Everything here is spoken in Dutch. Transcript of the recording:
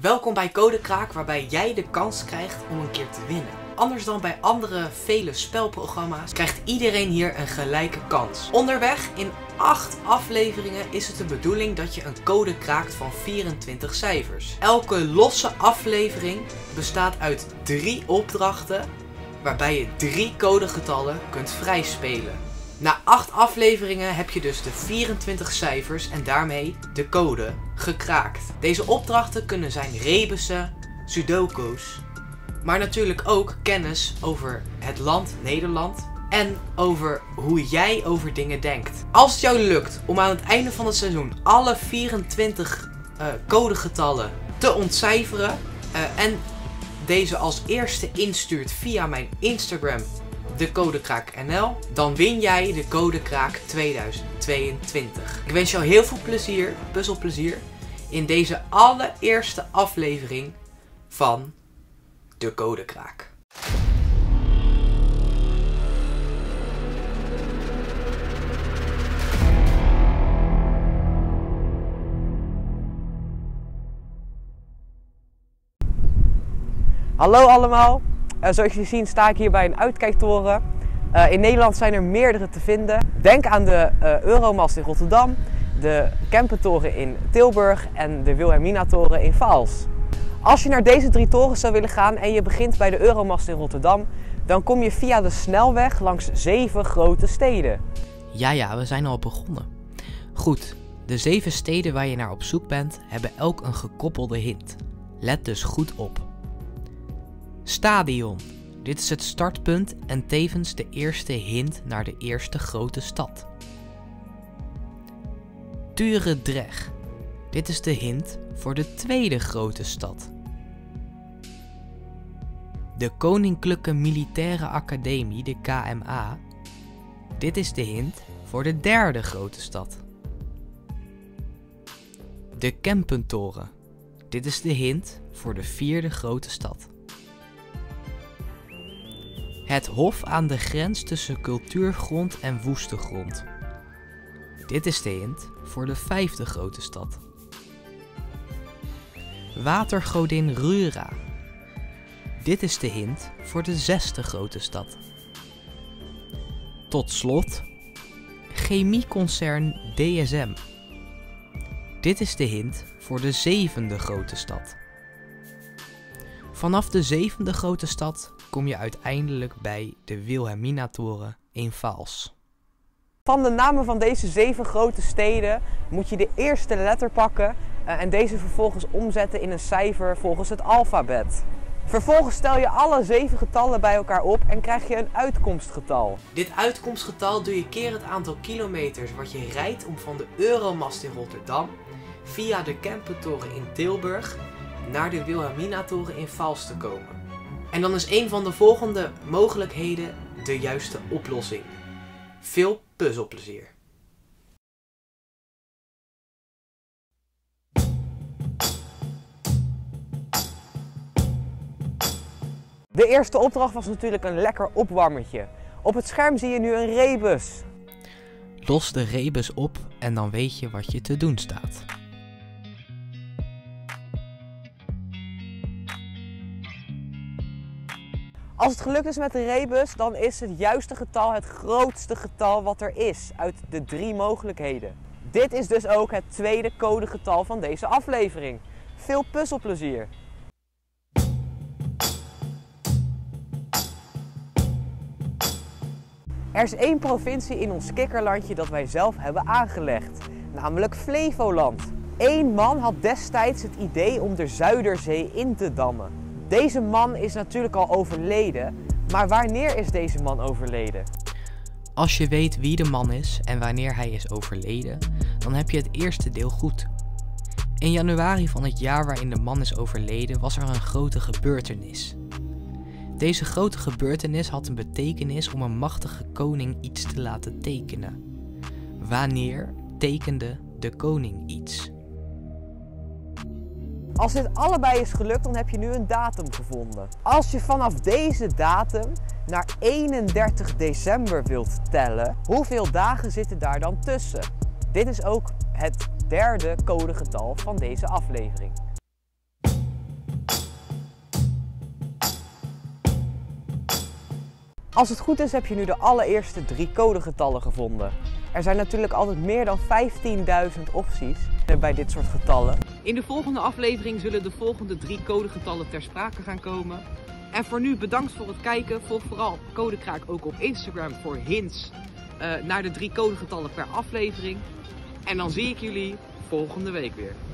Welkom bij CodeKraak, waarbij jij de kans krijgt om een keer te winnen. Anders dan bij andere vele spelprogramma's krijgt iedereen hier een gelijke kans. Onderweg in 8 afleveringen is het de bedoeling dat je een code kraakt van 24 cijfers. Elke losse aflevering bestaat uit 3 opdrachten waarbij je 3 codegetallen kunt vrijspelen. Na 8 afleveringen heb je dus de 24 cijfers en daarmee de code gekraakt. Deze opdrachten kunnen zijn rebussen, sudoku's, maar natuurlijk ook kennis over het land Nederland en over hoe jij over dingen denkt. Als het jou lukt om aan het einde van het seizoen alle 24 codegetallen te ontcijferen en deze als eerste instuurt via mijn Instagram, de CodeKraakNL, dan win jij de CodeKraak 2022. Ik wens jou heel veel plezier, puzzelplezier, in deze allereerste aflevering van de CodeKraak. Hallo allemaal, zoals jullie zien sta ik hier bij een uitkijktoren. In Nederland zijn er meerdere te vinden. Denk aan de Euromast in Rotterdam, de Kempentoren in Tilburg en de Wilhelminatoren in Vaals. Als je naar deze 3 torens zou willen gaan en je begint bij de Euromast in Rotterdam, dan kom je via de snelweg langs 7 grote steden. Ja, we zijn al begonnen. Goed, de 7 steden waar je naar op zoek bent, hebben elk een gekoppelde hint. Let dus goed op. Stadion. Dit is het startpunt en tevens de eerste hint naar de eerste grote stad. Turendrecht. Dit is de hint voor de tweede grote stad. De Koninklijke Militaire Academie, de KMA. Dit is de hint voor de derde grote stad. De Kempentoren. Dit is de hint voor de vierde grote stad. Het hof aan de grens tussen cultuurgrond en woestegrond. Dit is de hint voor de 5e grote stad. Watergodin Rura. Dit is de hint voor de 6e grote stad. Tot slot, chemieconcern DSM. Dit is de hint voor de 7e grote stad. Vanaf de 7e grote stad kom je uiteindelijk bij de Wilhelminatoren in Vaals. Van de namen van deze 7 grote steden moet je de eerste letter pakken en deze vervolgens omzetten in een cijfer volgens het alfabet. Vervolgens stel je alle 7 getallen bij elkaar op en krijg je een uitkomstgetal. Dit uitkomstgetal doe je keer het aantal kilometers wat je rijdt om van de Euromast in Rotterdam via de Kempentoren in Tilburg naar de Wilhelminatoren in Vaals te komen. En dan is een van de volgende mogelijkheden de juiste oplossing. Veel puzzelplezier! De eerste opdracht was natuurlijk een lekker opwarmetje. Op het scherm zie je nu een rebus. Los de rebus op en dan weet je wat je te doen staat. Als het gelukt is met de rebus, dan is het juiste getal het grootste getal wat er is uit de 3 mogelijkheden. Dit is dus ook het tweede codegetal van deze aflevering. Veel puzzelplezier! Er is 1 provincie in ons kikkerlandje dat wij zelf hebben aangelegd, namelijk Flevoland. 1 man had destijds het idee om de Zuiderzee in te dammen. Deze man is natuurlijk al overleden, maar wanneer is deze man overleden? Als je weet wie de man is en wanneer hij is overleden, dan heb je het eerste deel goed. In januari van het jaar waarin de man is overleden was er een grote gebeurtenis. Deze grote gebeurtenis had een betekenis om een machtige koning iets te laten tekenen. Wanneer tekende de koning iets? Als dit allebei is gelukt, dan heb je nu een datum gevonden. Als je vanaf deze datum naar 31 december wilt tellen, hoeveel dagen zitten daar dan tussen? Dit is ook het derde codegetal van deze aflevering. Als het goed is heb je nu de allereerste 3 codegetallen gevonden. Er zijn natuurlijk altijd meer dan 15.000 opties bij dit soort getallen. In de volgende aflevering zullen de volgende 3 codegetallen ter sprake gaan komen. En voor nu bedankt voor het kijken. Volg vooral CodeKraak ook op Instagram voor hints naar de 3 codegetallen per aflevering. En dan zie ik jullie volgende week weer.